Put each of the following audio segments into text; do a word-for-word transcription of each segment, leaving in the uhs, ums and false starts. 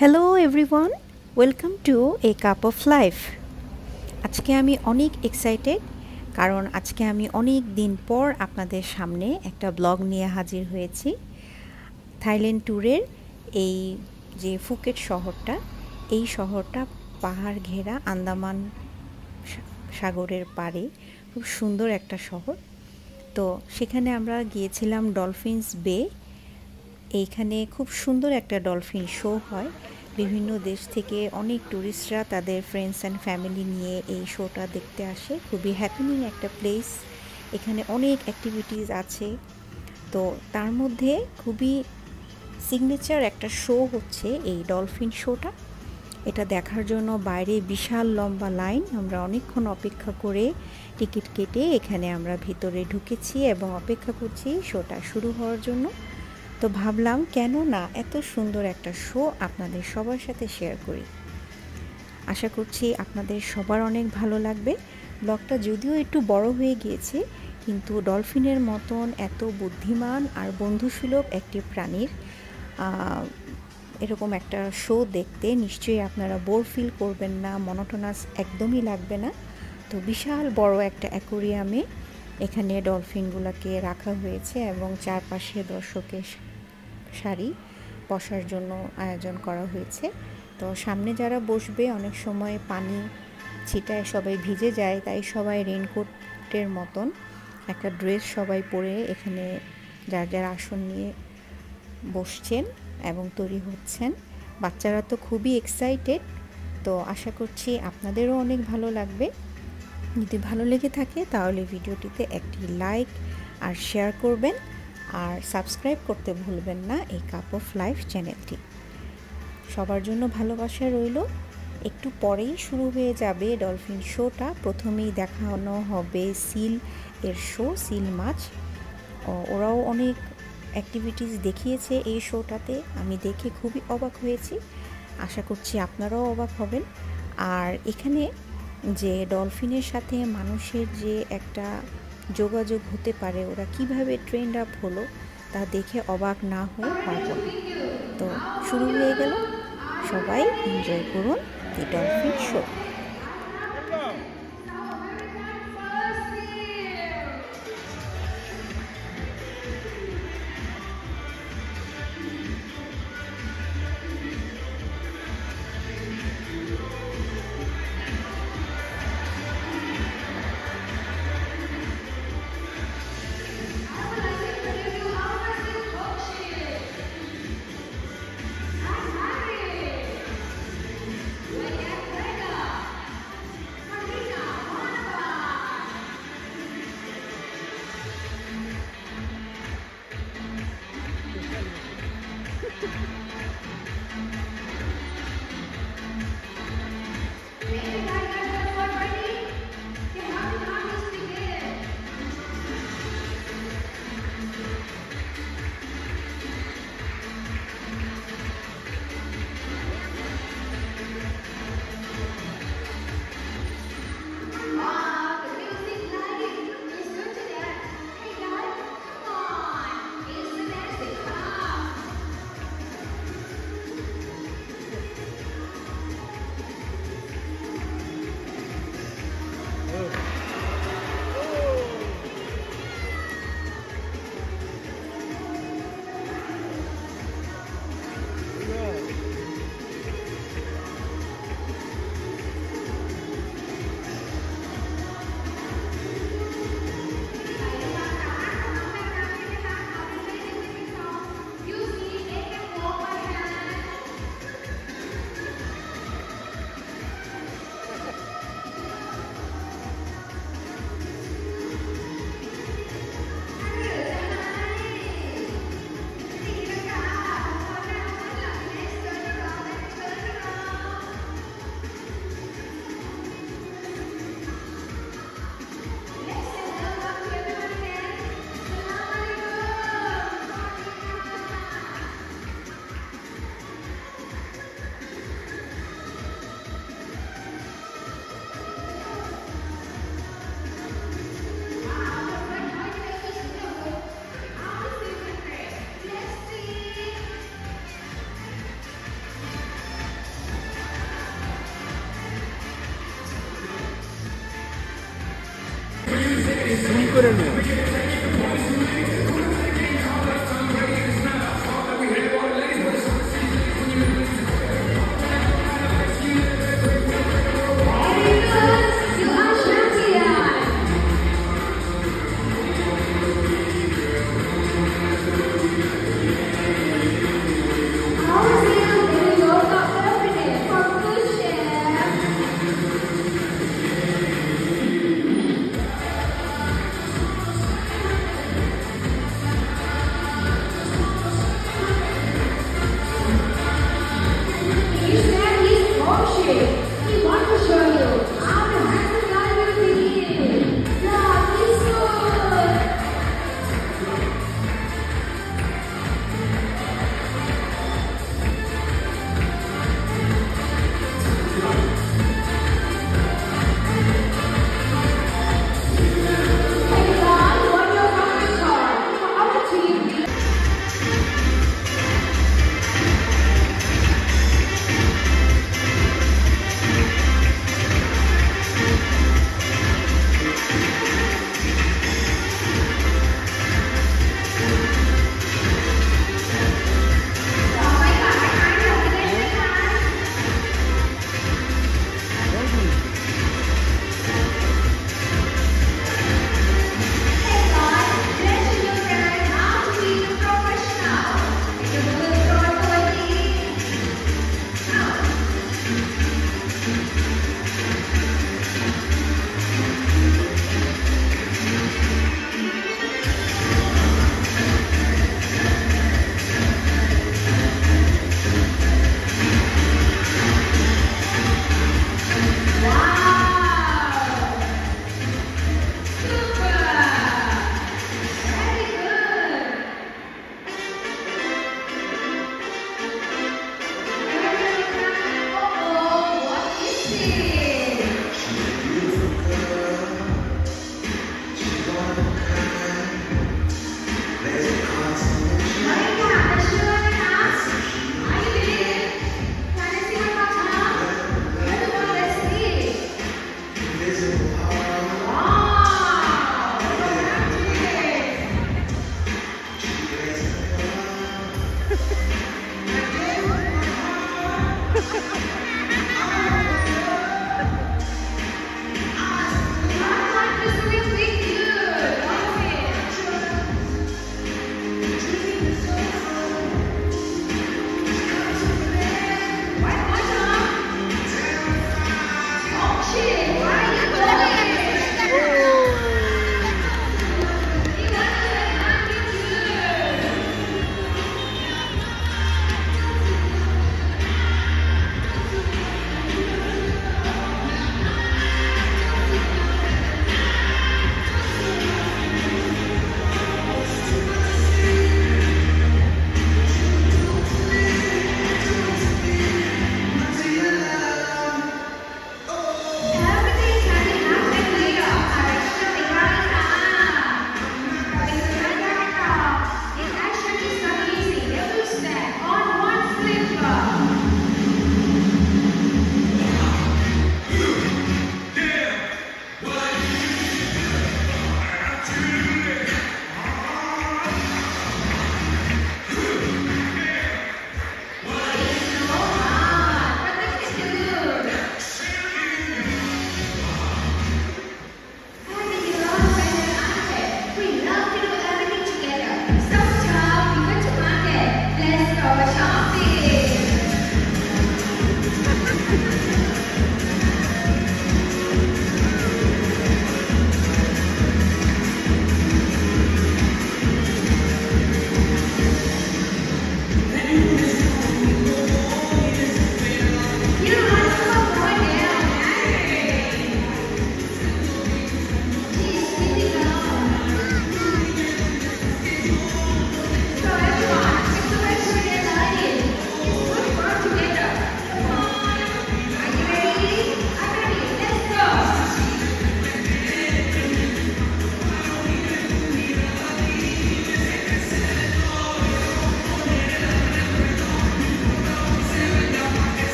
Hello everyone welcome to a cup of life. आज के आमी अनेक एक्साइटेड कारण आज के आमी अनेक दिन पर आपनादेर सामने एक ब्लग निये हाजिर हुएछि। थाइलैंड टूरेर एई जे फुकेट शहरटा एई शहरटा पहाड़ घेरा आंदामान सागरेर पारे खूब सुंदर एकटा शहर। तो सेखाने आमरा गियेछिलाम डलफिन्स बे। एइखाने खूब सुंदर एकटा डलफिन शो हय। विभिन्न देश थेके अनेक टूरिस्टरा तादेर फ्रेंड्स एंड फैमिली निये एई शोटा देखते आसे। खूबई हैपनिंग एकटा प्लेस। एखाने अनेक एक्टिविटीज आछे। तो तार मध्ये खूबई सिगनेचार एकटा शो होच्छे एई डलफिन शोटा। एटा देखार जोन्नो बाइरे विशाल लम्बा लाइन। आमरा अनेकक्षण अपेक्षा करे टिकिट केटे एखाने आमरा भितरे ढुकेछि एबं अपेक्षा करछि शोटा शुरू होवार जोन्नो। तो भाबलाम केनो ना एत सुंदर एकटा शो आपनादेर सबार साथे शेयर करी। आशा करछि आपनादेर सबार अनेक भालो लागबे। ब्लगटा जदिओ एकटू बड़ो हये गियेछे किन्तु डलफिनेर मतन एत बुद्धिमान आर बन्धुसुलभ एकटी प्राणीर एरकम एकटा शो देखते निश्चयई आपनारा बोर फिल करबेन ना, मोनोटोनास एकदमई लागबे ना। तो विशाल बड़ो एकटा एक्वेरियामे एखाने डलफिनगुलोके रखा हुएছে एबं चारपाशे दर्शकेर सारी बसार जोन्नो आयोजन करा हुएছে। तो सामने जारा बसबे अनेक समय पानी छिटाय सबाई भिजे जाए ताई सबाई रेनकोटेर मतन एकटा ड्रेस सबाई परे एखाने जार जार आसन निये बसछेन एबं तैरी हच्छेन। बाच्चारा तो खूबई एक्साइटेड। तो आशा करछि आपनादेरो अनेक भालो लागबे। यदि भालो लेगे थाके ताहले भिडियोटीते एकटी लाइक और शेयर करबें और सबस्क्राइब करते भूलबें ना ए कप अफ लाइफ चैनलटी। सबार जोन्नो भालोबासा रइलो। एकटू परेई शुरू हये जाबे डलफिन शोटा। प्रथमेई देखानो होबे सील एर शो। सील माछ ओराओ अनेक एक्टिविटीज देखिएछे एई शोटाते। आमी देखे खूबई अबाक हयेछि। आशा करछि आपनाराओ अबाक हबेन। आर एखाने যে ডলফিনের সাথে মানুষের যে একটা যোগাযোগ হতে পারে, ওরা কিভাবে ট্রেন্ড আপ হলো তা দেখে অবাক না হয়ে পারবো। তো শুরু হয়ে গেল। সবাই এনজয় করুন এই ডলফিন শো।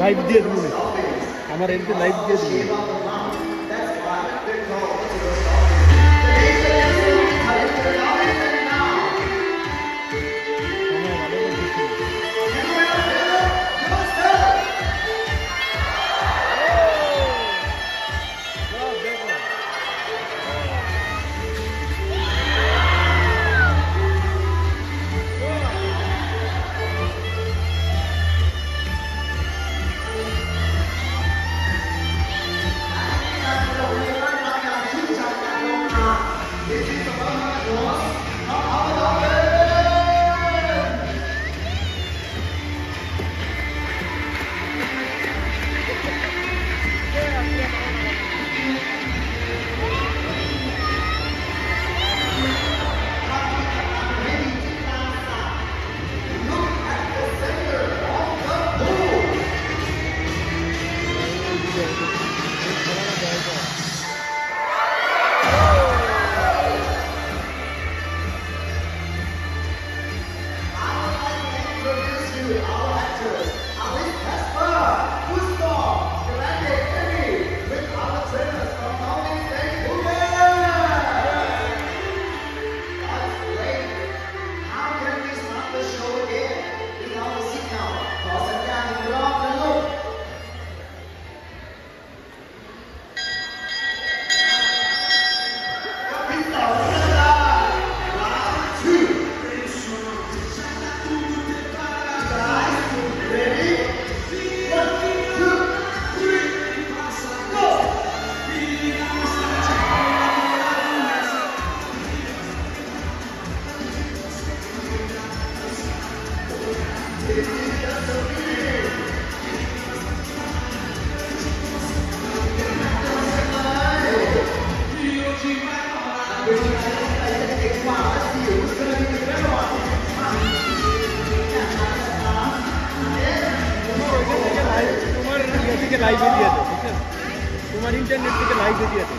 लाइव दिए दूंगे हमारे इनके लाइव दिए दूंगे तुम्हारी इंटरनेट के लाइव दे दिया था।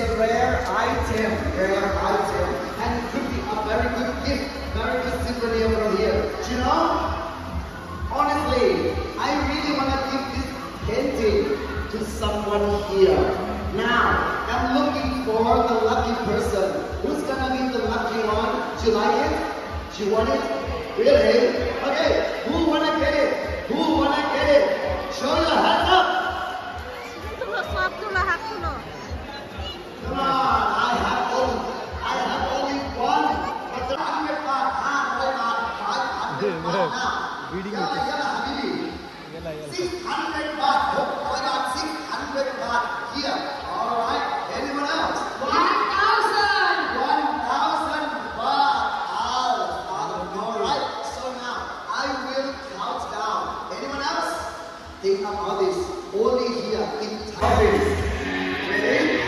is a rare item, rare item, and it could be a very good gift, very good souvenir from here. Do you know? Honestly, I really want to give this painting to someone here. Now, I'm looking for the lucky person. Who's gonna be the lucky one? Do you like it? Do you want it? Really? Okay, who wanna get it? Who wanna get it? Show your hand up! Come on, I have only, I have only one. But the one with my hand, with my hand, with my hand. Reading it. Yalla, yalla, habibi. Yalla, yalla. six hundred baht, oh my God, six hundred baht here. All right, anyone else? one thousand baht. All right, so now I will count down. Anyone else? Think about this. Only here in Thailand. Just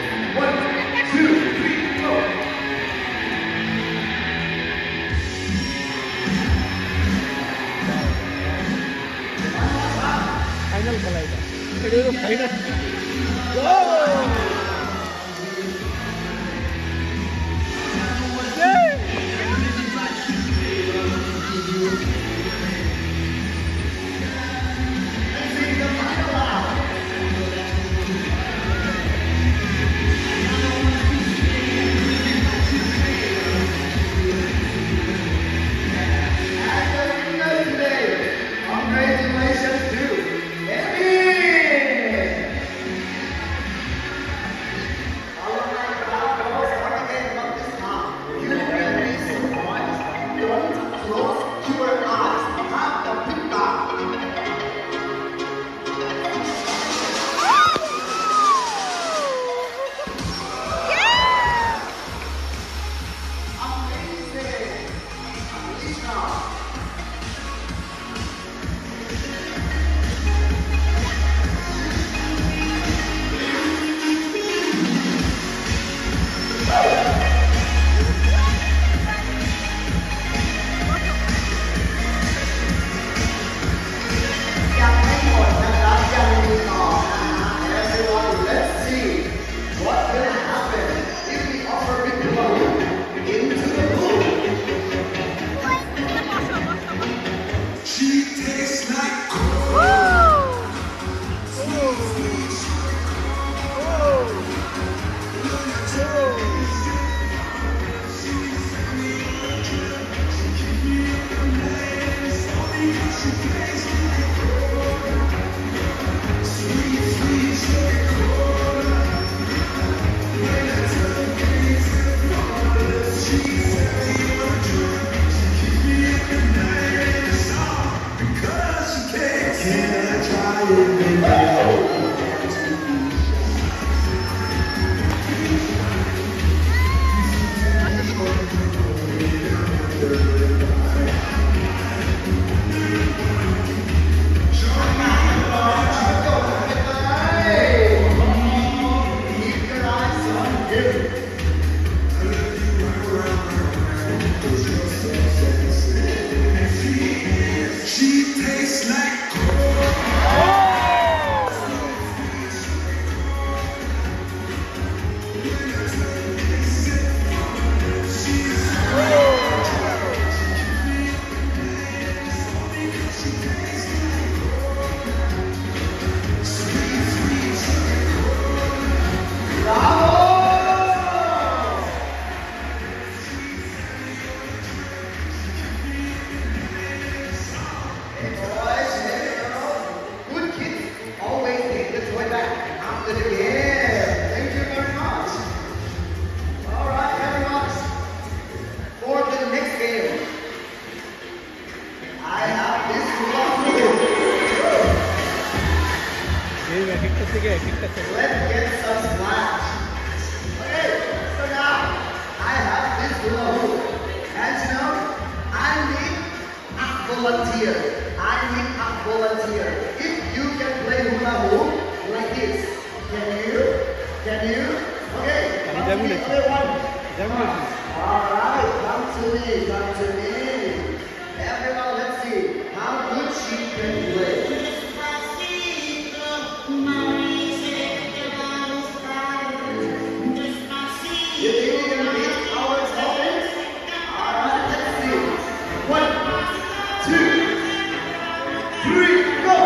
three, go!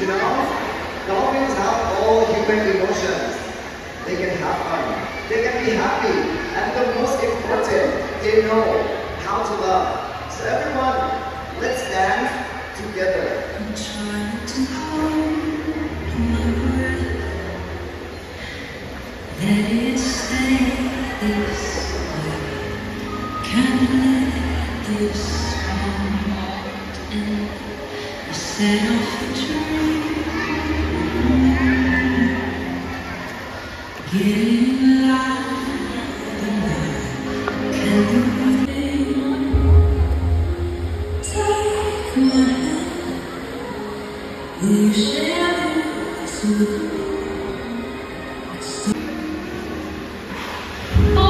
You know, dolphins have all human emotions. They can have fun, they can be happy, and the most important, they know how to love. So everyone, let's dance together. I'm trying to hold my breath. That it stays this way. Can't let this moment end. I set off the train. Getting light the night, can you take my hand? Will you share this with me? No.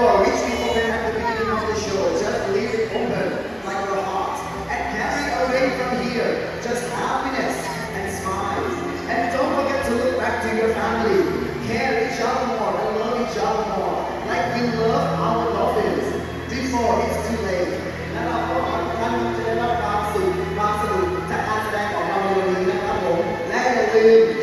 door, reach the open at the beginning of the show. Just leave it open like your heart. And carry away from here just happiness and smiles. And don't forget to look back to your family. Care each other more and love each other more. Like we love our lovers. Before it's too late. Now I want to thank you for your love, Marcy, Marcy, to ask them for my money. Let them live.